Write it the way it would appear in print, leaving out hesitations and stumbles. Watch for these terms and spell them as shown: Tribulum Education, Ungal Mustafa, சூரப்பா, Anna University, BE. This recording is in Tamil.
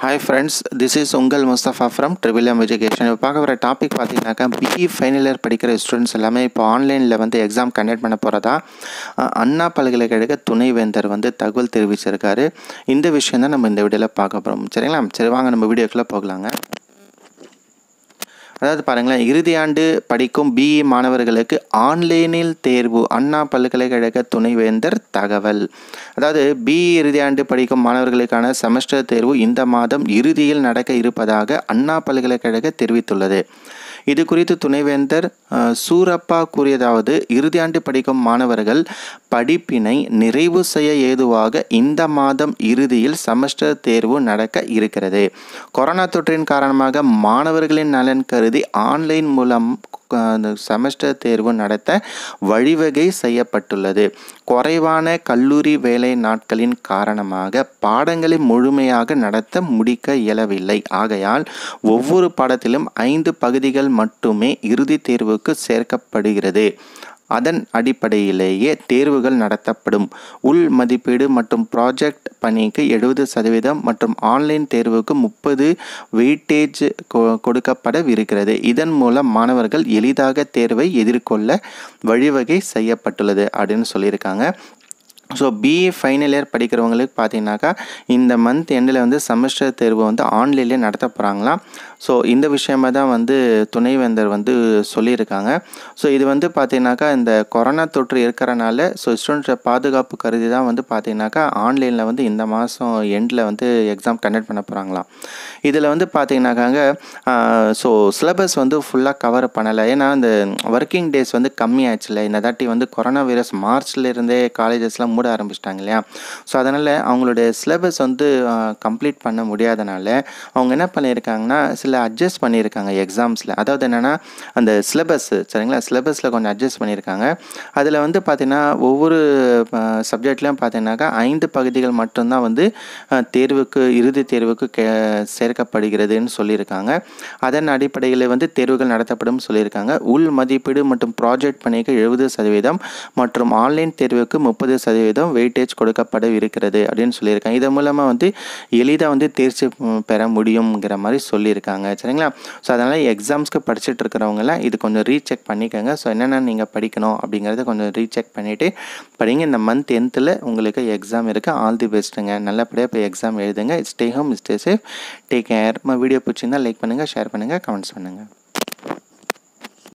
Hi friends, this is Ungal Mustafa from Tribulum Education. Now, we topic BE final year students online exam conduct Anna Tunai Vendor Tagul Tervichirkare. In the Vision and the Videla Pakabram. Cherangan video club Poglanga. அதாவது பாருங்களா இறுதி ஆண்டு படிக்கும் BE மாணவர்களுக்கு ஆன்லைனில் தேர்வு அண்ணா பல்கலைக்கழக துணைவேந்தர் தகவல் அதாவது BE இறுதி ஆண்டு படிக்கும் மாணவர்களுக்கான செமஸ்டர் தேர்வு இந்த மாதம் இறுதியில் நடக்க இருப்பதாக அண்ணா பல்கலைக்கழக தெரிவித்துள்ளது இது குறித்து துணைவேந்தர் சூரப்பா கூறியதாவது இறுதி ஆண்டு படிக்கும் மாணவர்கள் படிப்பினை நிறைவு செய்ய ஏதுவாக இந்த மாதம் இறுதியில் செமஸ்டர் தேர்வு நடக்க இருக்கிறது கொரோனா தொற்றின் காரணமாக மாணவர்களின் நலன் கருதி ஆன்லைன் மூலம் செமஸ்டர் தேர்வு நடத்த வழிவகை செய்யப்பட்டுள்ளது குறைவான கல்லூரி வேலை நாட்களின் காரணமாக பாடங்களை முழுமையாக நடத்த முடிக்க இயலவில்லை ஆகையால் ஒவ்வொரு பாடத்திலும் 5 பகுதிகள் மட்டுமே இறுதி தேர்வுக்கு சேர்க்கப்படுகிறது அதன் அடிப்படையிலேயே தேர்வுகள் நடத்தப்படும் உள் மதிப்பீடு மற்றும் ப்ராஜெக்ட் பணிக்கு 70% மற்றும் ஆன்லைன் தேர்வுக்கு 30 வெயிட்டேஜ் கொடுக்கப்படவிருக்கிறது இதன் மூலம் மாணவர்கள் எளிதாக தேர்வை எதிர்கொள்ள வழிவகை செய்யப்பட்டுள்ளது அப்படின்னு சொல்லியிருக்காங்க So, BE final year படிக்கிறவங்களுக்கு பாத்தீங்கன்னாக்கா இந்த மந்த் எண்ட்ல செமஸ்டர் தேர்வு ஆன்லைன்ல நடத்த போறாங்களா சோ இந்த விஷயமா தான் துணைவேந்தர் சொல்லி இருக்காங்க சோ இது பாத்தீங்கன்னாக்கா இந்த கொரோனா தொற்று இருக்கறனால சோ ஸ்டூடண்ட்ஸ் பாதுகாப்பு கருதி தான் பாத்தீங்கன்னாக்கா ஆன்லைன்ல இந்த மாசம் எண்ட்ல எக்ஸாம் கண்டக்ட் பண்ண போறாங்களா இதுல பாத்தீங்கன்னாக்காங்க சோ சிலபஸ் ஃபுல்லா கவர் பண்ணல ஏனா இந்த வர்க்கிங் டேஸ் கம்மியாச்சுல இந்ததாட்டி கொரோனா வைரஸ் மார்ச்ல இருந்தே காலேजेसலாம் மூட ஆரம்பிச்சிட்டாங்க இல்லையா சோ அதனால அவங்களோட சிலபஸ் கம்ப்ளீட் பண்ண முடியாதனால அவங்க என்ன பண்ணிருக்காங்கன்னா சில அட்ஜஸ்ட் பண்ணிருக்காங்க एग्जाम्सல அதாவது என்னன்னா அந்த சிலபஸ் சரிங்களா சிலபஸ்ல கொஞ்சம் அட்ஜஸ்ட் பண்ணிருக்காங்க அதுல பாத்தீனா ஒவ்வொரு சப்ஜெக்ட்லயும் பாத்தீனாக்கா 5 பகுதிகள் மட்டும் தான் தேர்வுக்கு இறுதி தேர்வுக்கு சேர்க்கப்படுகிறதுன்னு சொல்லிருக்காங்க அதன் அடிப்படையில் தேர்வுகள் நடத்தப்படும் சொல்லிருக்காங்க உள் மதிப்பீடு மற்றும் ப்ராஜெக்ட் பணிக்கு 70% மற்றும் ஆன்லைன் தேர்வுக்கு 30% weightage கொடுக்கப்படவிருக்கிறது அப்படினு சொல்லிருக்காங்க இத மூலமா எளிதா தேர்ச்சி பெற முடியும்ங்கற மாதிரி சொல்லிருக்காங்க சரிங்களா சோ அதனால एग्जाम्सக்கு படிச்சிட்டு இருக்கறவங்க எல்லாம் இது கொஞ்சம் ரீசெக் பண்ணிக்கங்க சோ என்னன்னா நீங்க படிக்கணும் அப்படிங்கறதை கொஞ்சம் ரீசெக் பண்ணிட்டு படிங்க இந்த மந்த் 10ல உங்களுக்கு எக்ஸாம் இருக்கு ஆல் தி பெஸ்ட்ங்க நல்லபடியா போய் எக்ஸாம் எழுதுங்க stay home stay safe take care my video பிடிச்சிருந்தா லைக் பண்ணுங்க ஷேர் பண்ணுங்க கமெண்ட்ஸ் பண்ணுங்க